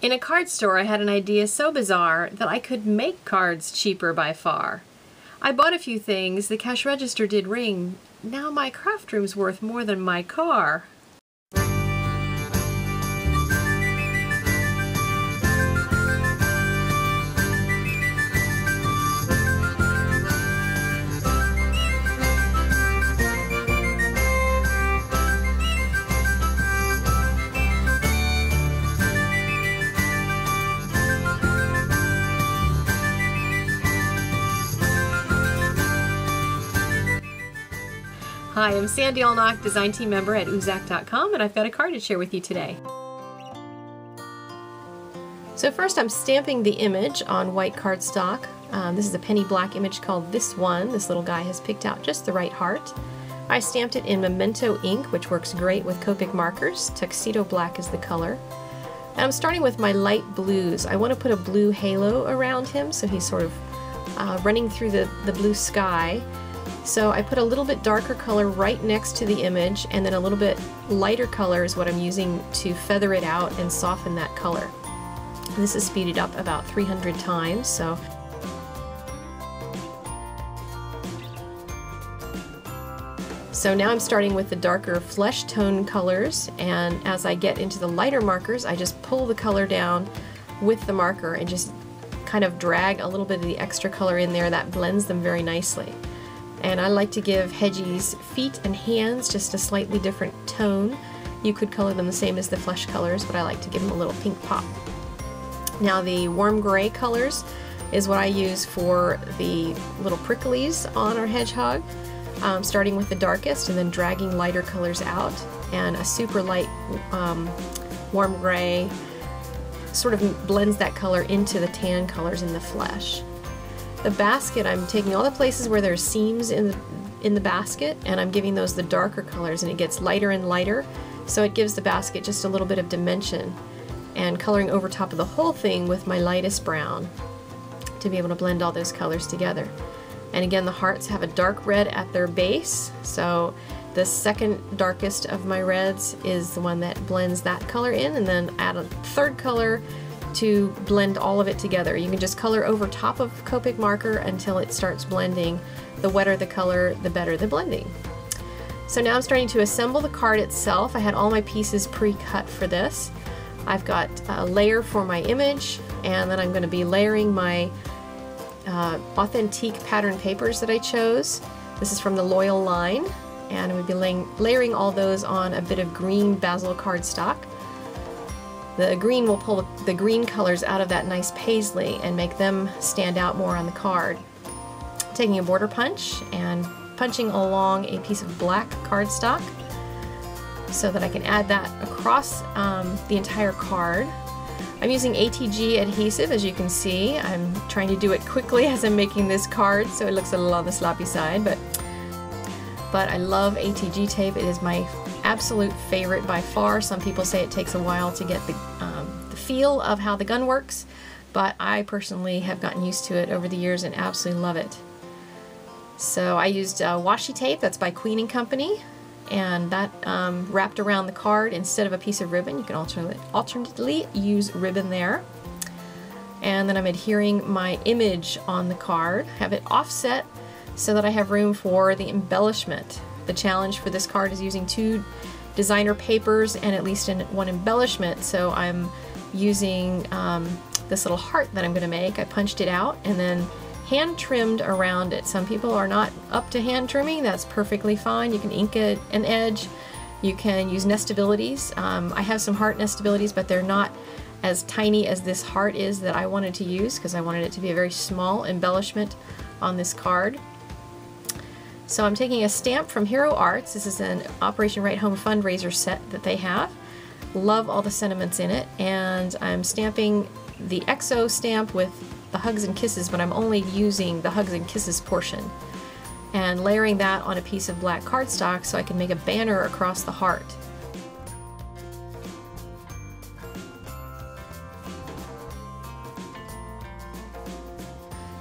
In a card store, I had an idea so bizarre that I could make cards cheaper by far. I bought a few things, the cash register did ring. Now my craft room's worth more than my car. Hi, I'm Sandy Allnock, design team member at Oozak.com, and I've got a card to share with you today. So first I'm stamping the image on white cardstock. This is a Penny Black image called This One. This little guy has picked out just the right heart. I stamped it in Memento ink, which works great with Copic markers. Tuxedo black is the color. And I'm starting with my light blues. I want to put a blue halo around him, so he's sort of running through the blue sky. So I put a little bit darker color right next to the image, and then a little bit lighter color is what I'm using to feather it out and soften that color. This is speeded up about 300 times. So now I'm starting with the darker flesh tone colors, and as I get into the lighter markers, I just pull the color down with the marker and just kind of drag a little bit of the extra color in there. That blends them very nicely. And I like to give Hedgie's feet and hands just a slightly different tone. You could color them the same as the flesh colors, but I like to give them a little pink pop. Now the warm gray colors is what I use for the little pricklies on our hedgehog, starting with the darkest and then dragging lighter colors out, and a super light warm gray sort of blends that color into the tan colors in the flesh. The basket, I'm taking all the places where there's seams in the basket, and I'm giving those the darker colors, and it gets lighter and lighter, so it gives the basket just a little bit of dimension, and coloring over top of the whole thing with my lightest brown to be able to blend all those colors together. And again, the hearts have a dark red at their base, so the second darkest of my reds is the one that blends that color in, and then add a third color to blend all of it together. You can just color over top of Copic marker until it starts blending. The wetter the color, the better the blending. So now I'm starting to assemble the card itself. I had all my pieces pre-cut for this. I've got a layer for my image, and then I'm going to be layering my Authentique pattern papers that I chose. This is from the Loyal line, and I'm going to be layering all those on a bit of green basil cardstock. The green will pull the green colors out of that nice paisley and make them stand out more on the card. Taking a border punch and punching along a piece of black cardstock so that I can add that across the entire card. I'm using ATG adhesive, as you can see. I'm trying to do it quickly as I'm making this card, so it looks a little on the sloppy side, but I love ATG tape. It is my absolute favorite by far. Some people say it takes a while to get the feel of how the gun works, but I personally have gotten used to it over the years and absolutely love it. So I used washi tape, that's by Queen & Company, and that wrapped around the card instead of a piece of ribbon. You can alternately use ribbon there. And then I'm adhering my image on the card, have it offset so that I have room for the embellishment. The challenge for this card is using two designer papers and at least one embellishment, so I'm using this little heart that I'm going to make. I punched it out and then hand trimmed around it. Some people are not up to hand trimming. That's perfectly fine. You can ink it an edge. You can use nestabilities. I have some heart nestabilities, but they're not as tiny as this heart is that I wanted to use, because I wanted it to be a very small embellishment on this card. So I'm taking a stamp from Hero Arts. This is an Operation Write Home fundraiser set that they have. Love all the sentiments in it. And I'm stamping the XO stamp with the hugs and kisses, but I'm only using the hugs and kisses portion. And layering that on a piece of black cardstock so I can make a banner across the heart.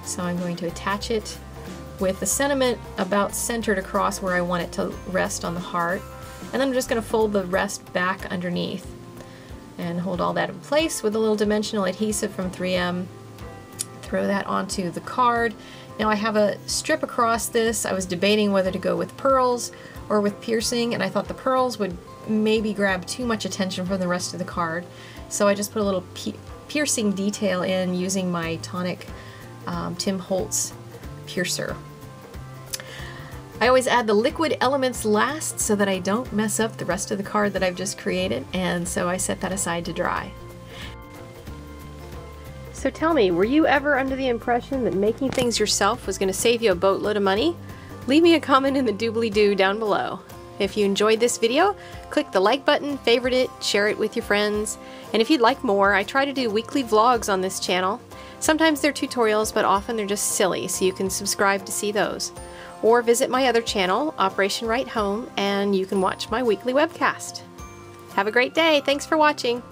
So I'm going to attach it with the sentiment about centered across where I want it to rest on the heart. And then I'm just going to fold the rest back underneath. and hold all that in place with a little dimensional adhesive from 3M. Throw that onto the card. Now I have a strip across this. I was debating whether to go with pearls or with piercing, and I thought the pearls would maybe grab too much attention from the rest of the card. So I just put a little piercing detail in using my Tonic Tim Holtz piercer. I always add the liquid elements last so that I don't mess up the rest of the card that I've just created, and so I set that aside to dry. So tell me, were you ever under the impression that making things yourself was going to save you a boatload of money? Leave me a comment in the doobly-doo down below. If you enjoyed this video, click the like button, favorite it, share it with your friends. And if you'd like more, I try to do weekly vlogs on this channel. Sometimes they're tutorials, but often they're just silly, so you can subscribe to see those. Or visit my other channel, Operation Write Home, and you can watch my weekly webcast. Have a great day. Thanks for watching.